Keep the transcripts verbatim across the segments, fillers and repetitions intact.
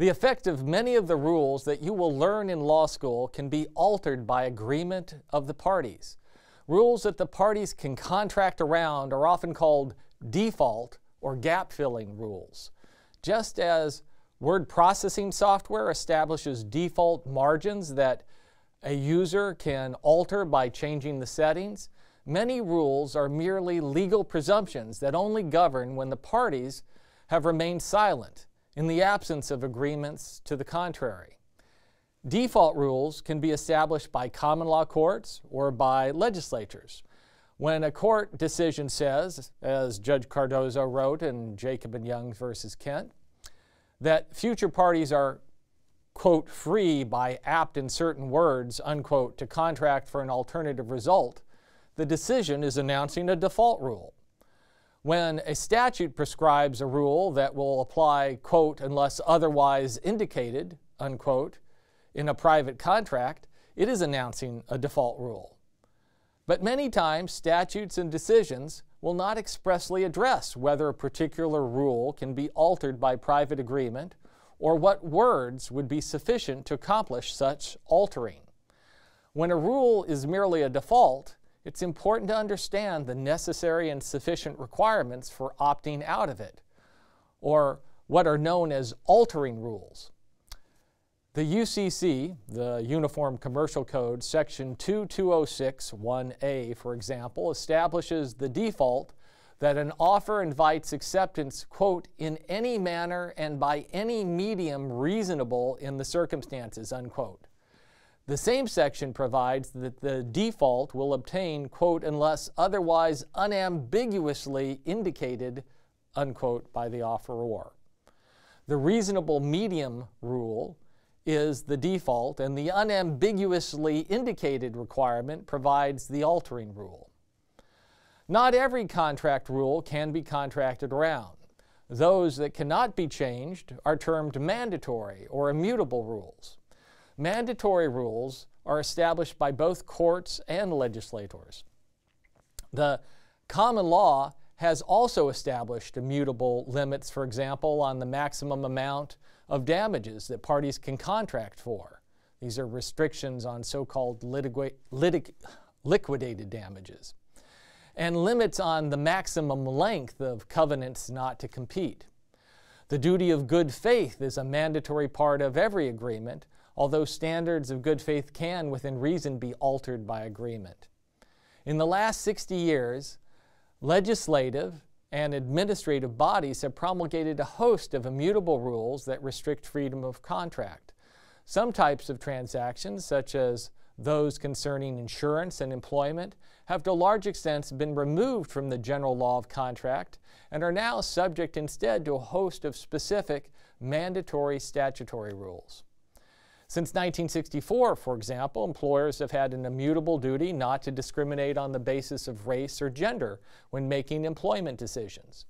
The effect of many of the rules that you will learn in law school can be altered by agreement of the parties. Rules that the parties can contract around are often called default or gap-filling rules. Just as word processing software establishes default margins that a user can alter by changing the settings, many rules are merely legal presumptions that only govern when the parties have remained silent in the absence of agreements to the contrary. Default rules can be established by common law courts or by legislatures. When a court decision says, as Judge Cardozo wrote in Jacob and Young v. Kent, that future parties are, quote, free by apt and certain words, unquote, to contract for an alternative result, the decision is announcing a default rule. When a statute prescribes a rule that will apply, quote, unless otherwise indicated, unquote, in a private contract, it is announcing a default rule. But many times, statutes and decisions will not expressly address whether a particular rule can be altered by private agreement or what words would be sufficient to accomplish such altering. When a rule is merely a default, it's important to understand the necessary and sufficient requirements for opting out of it, or what are known as altering rules. The U C C, the Uniform Commercial Code, Section two two oh six one A, for example, establishes the default that an offer invites acceptance, quote, in any manner and by any medium reasonable in the circumstances, unquote. The same section provides that the default will obtain, quote, unless otherwise unambiguously indicated, unquote, by the offeror. The reasonable medium rule is the default, and the unambiguously indicated requirement provides the altering rule. Not every contract rule can be contracted around. Those that cannot be changed are termed mandatory or immutable rules. Mandatory rules are established by both courts and legislators. The common law has also established immutable limits, for example, on the maximum amount of damages that parties can contract for. These are restrictions on so-called liquidated damages, and limits on the maximum length of covenants not to compete. The duty of good faith is a mandatory part of every agreement, although standards of good faith can, within reason, be altered by agreement. In the last sixty years, legislative and administrative bodies have promulgated a host of immutable rules that restrict freedom of contract. Some types of transactions, such as those concerning insurance and employment, have to a large extent been removed from the general law of contract and are now subject instead to a host of specific mandatory statutory rules. Since nineteen sixty-four, for example, employers have had an immutable duty not to discriminate on the basis of race or gender when making employment decisions.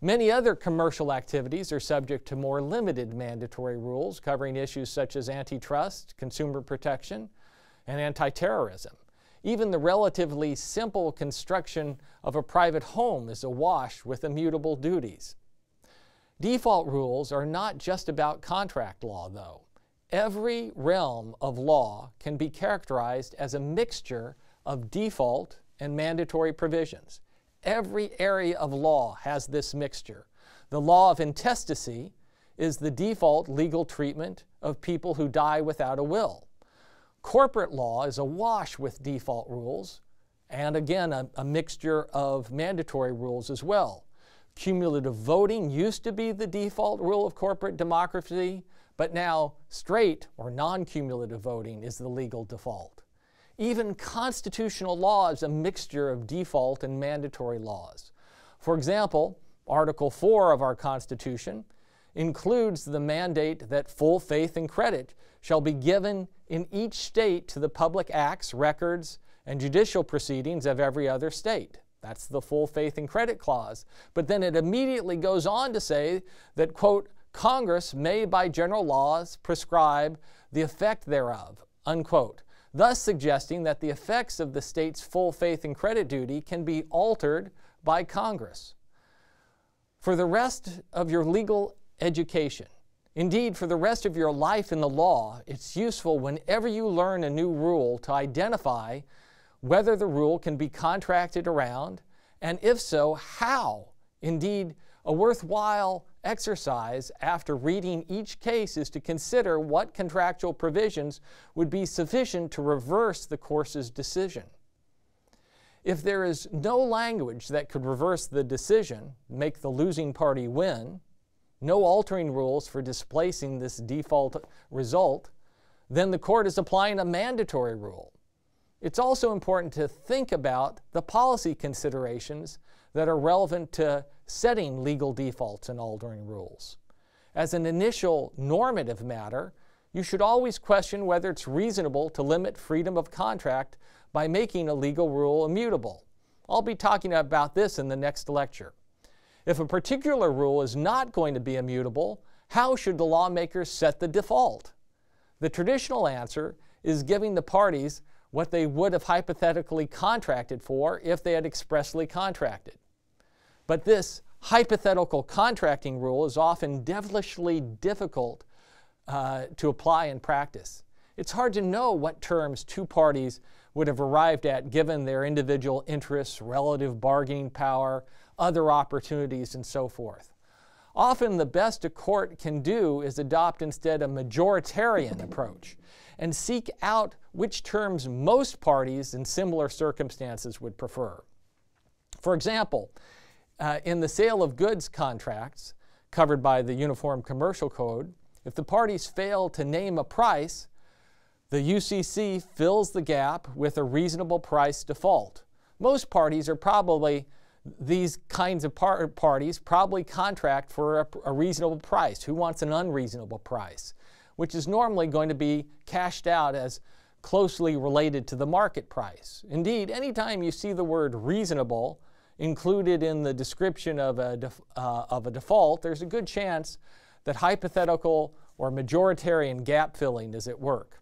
Many other commercial activities are subject to more limited mandatory rules covering issues such as antitrust, consumer protection, and anti-terrorism. Even the relatively simple construction of a private home is awash with immutable duties. Default rules are not just about contract law, though. Every realm of law can be characterized as a mixture of default and mandatory provisions. Every area of law has this mixture. The law of intestacy is the default legal treatment of people who die without a will. Corporate law is awash with default rules, and again, a, a mixture of mandatory rules as well. Cumulative voting used to be the default rule of corporate democracy, but now, straight or non-cumulative voting is the legal default. Even constitutional law is a mixture of default and mandatory laws. For example, Article four of our Constitution includes the mandate that full faith and credit shall be given in each state to the public acts, records, and judicial proceedings of every other state. That's the full faith and credit clause. But then it immediately goes on to say that, quote, Congress may by general laws prescribe the effect thereof, unquote, thus suggesting that the effects of the state's full faith and credit duty can be altered by Congress. For the rest of your legal education, Indeed, for the rest of your life in the law, it's useful whenever you learn a new rule to identify whether the rule can be contracted around, and if so, how. Indeed, a worthwhile exercise after reading each case is to consider what contractual provisions would be sufficient to reverse the court's decision. If there is no language that could reverse the decision, make the losing party win, no altering rules for displacing this default result, then the court is applying a mandatory rule. It's also important to think about the policy considerations that are relevant to setting legal defaults and altering rules. As an initial normative matter, you should always question whether it's reasonable to limit freedom of contract by making a legal rule immutable. I'll be talking about this in the next lecture. If a particular rule is not going to be immutable, how should the lawmakers set the default? The traditional answer is giving the parties what they would have hypothetically contracted for if they had expressly contracted. But this hypothetical contracting rule is often devilishly difficult uh, to apply in practice. It's hard to know what terms two parties would have arrived at given their individual interests, relative bargaining power, other opportunities, and so forth. Often the best a court can do is adopt instead a majoritarian approach and seek out which terms most parties in similar circumstances would prefer. For example, uh, in the sale of goods contracts covered by the Uniform Commercial Code, if the parties fail to name a price, the U C C fills the gap with a reasonable price default. Most parties are probably These kinds of par parties probably contract for a, a reasonable price. Who wants an unreasonable price? Which is normally going to be cashed out as closely related to the market price. Indeed, anytime you see the word reasonable included in the description of a, def uh, of a default, there's a good chance that hypothetical or majoritarian gap filling is at work.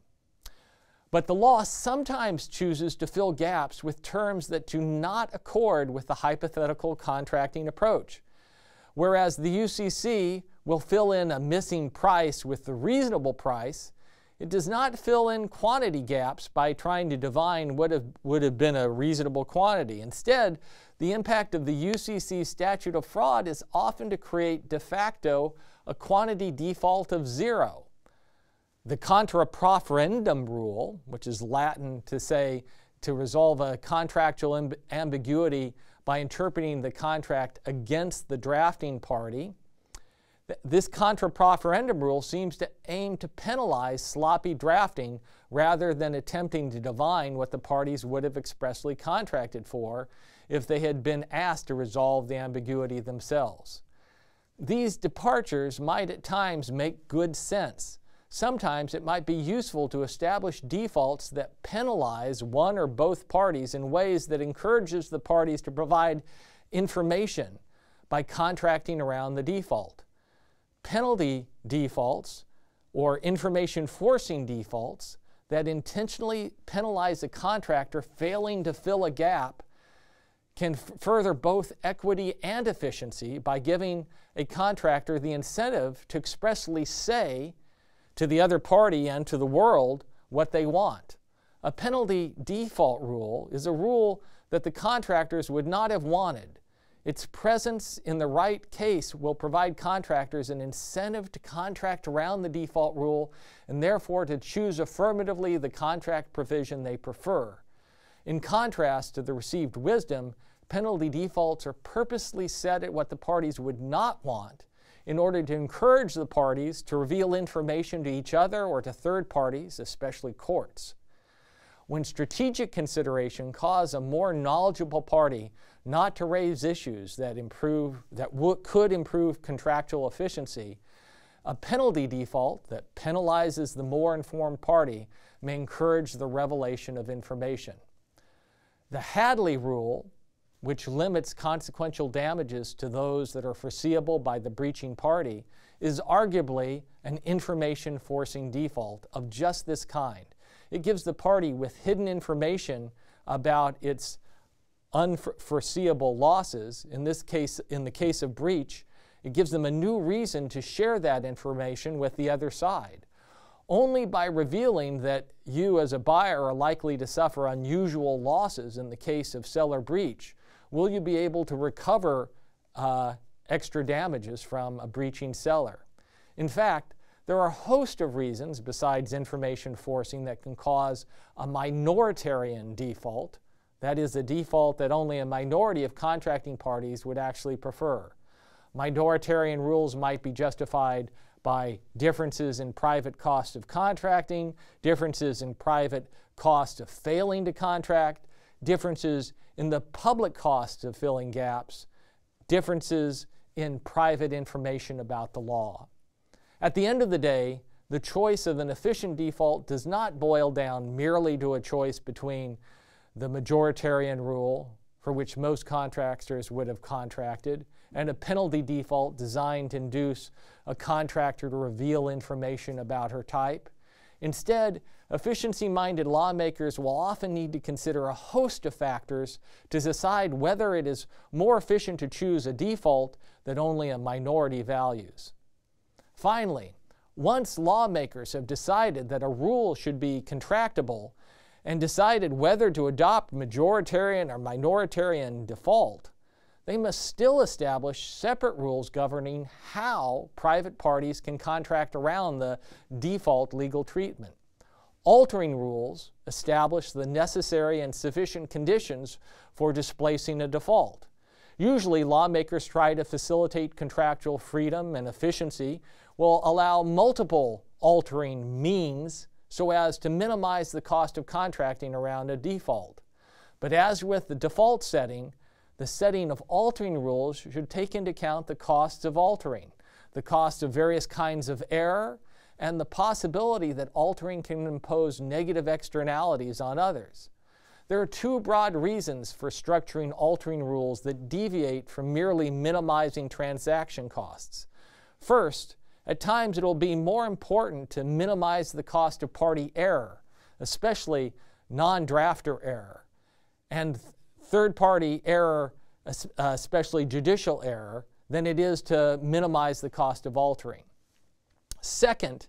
But the law sometimes chooses to fill gaps with terms that do not accord with the hypothetical contracting approach, whereas the U C C will fill in a missing price with the reasonable price. It does not fill in quantity gaps by trying to divine what have, would have been a reasonable quantity. Instead, the impact of the U C C statute of fraude is often to create de facto a quantity default of zero. The contra proferendum rule, which is Latin to say to resolve a contractual amb ambiguity by interpreting the contract against the drafting party, th this contra proferendum rule seems to aim to penalize sloppy drafting rather than attempting to divine what the parties would have expressly contracted for if they had been asked to resolve the ambiguity themselves. These departures might at times make good sense. Sometimes it might be useful to establish defaults that penalize one or both parties in ways that encourages the parties to provide information by contracting around the default. Penalty defaults, or information forcing defaults, that intentionally penalize a contractor failing to fill a gap can further both equity and efficiency by giving a contractor the incentive to expressly say to the other party and to the world what they want. A penalty default rule is a rule that the contractors would not have wanted. Its presence in the right case will provide contractors an incentive to contract around the default rule and therefore to choose affirmatively the contract provision they prefer. In contrast to the received wisdom, penalty defaults are purposely set at what the parties would not want, in order to encourage the parties to reveal information to each other or to third parties, especially courts. When strategic consideration causes a more knowledgeable party not to raise issues that, improve, that could improve contractual efficiency, a penalty default that penalizes the more informed party may encourage the revelation of information. The Hadley Rule, which limits consequential damages to those that are foreseeable by the breaching party, is arguably an information forcing default of just this kind. It gives the party with hidden information about its unforeseeable losses, in this case, in the case of breach, It gives them a new reason to share that information with the other side. Only by revealing that you as a buyer are likely to suffer unusual losses in the case of seller breach will you be able to recover uh, extra damages from a breaching seller. In fact, there are a host of reasons besides information forcing that can cause a minoritarian default, that is, a default that only a minority of contracting parties would actually prefer. Minoritarian rules might be justified by differences in private cost of contracting, differences in private cost of failing to contract, differences in the public cost of filling gaps, differences in private information about the law. At the end of the day, the choice of an efficient default does not boil down merely to a choice between the majoritarian rule, for which most contractors would have contracted, and a penalty default designed to induce a contractor to reveal information about her type. Instead, efficiency-minded lawmakers will often need to consider a host of factors to decide whether it is more efficient to choose a default that only a minority values. Finally, once lawmakers have decided that a rule should be contractable and decided whether to adopt majoritarian or minoritarian default, they must still establish separate rules governing how private parties can contract around the default legal treatment. Altering rules establish the necessary and sufficient conditions for displacing a default. Usually, lawmakers try to facilitate contractual freedom and efficiency will allow multiple altering means so as to minimize the cost of contracting around a default. But as with the default setting, the setting of altering rules should take into account the costs of altering, the cost of various kinds of error, and the possibility that altering can impose negative externalities on others. There are two broad reasons for structuring altering rules that deviate from merely minimizing transaction costs. First, at times it will be more important to minimize the cost of party error, especially non-drafter error, and third-party error, especially judicial error, than it is to minimize the cost of altering. Second,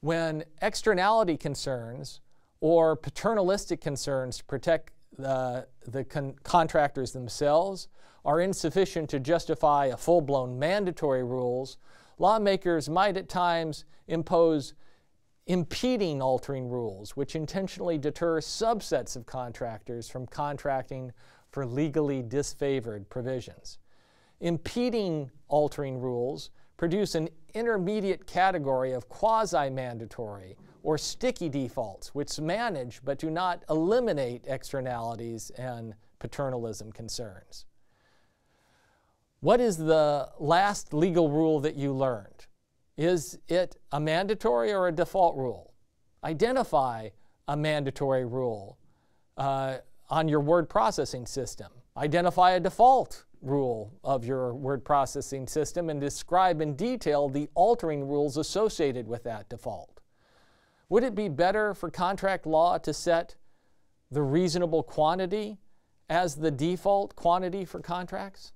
when externality concerns or paternalistic concerns to protect the, the con contractors themselves are insufficient to justify a full-blown mandatory rules, lawmakers might at times impose impeding altering rules, which intentionally deter subsets of contractors from contracting for legally disfavored provisions. Impeding altering rules produce an intermediate category of quasi-mandatory or sticky defaults, which manage but do not eliminate externalities and paternalism concerns. What is the last legal rule that you learned? Is it a mandatory or a default rule? Identify a mandatory rule uh, on your word processing system. Identify a default rule of your word processing system and describe in detail the altering rules associated with that default. Would it be better for contract law to set the reasonable quantity as the default quantity for contracts?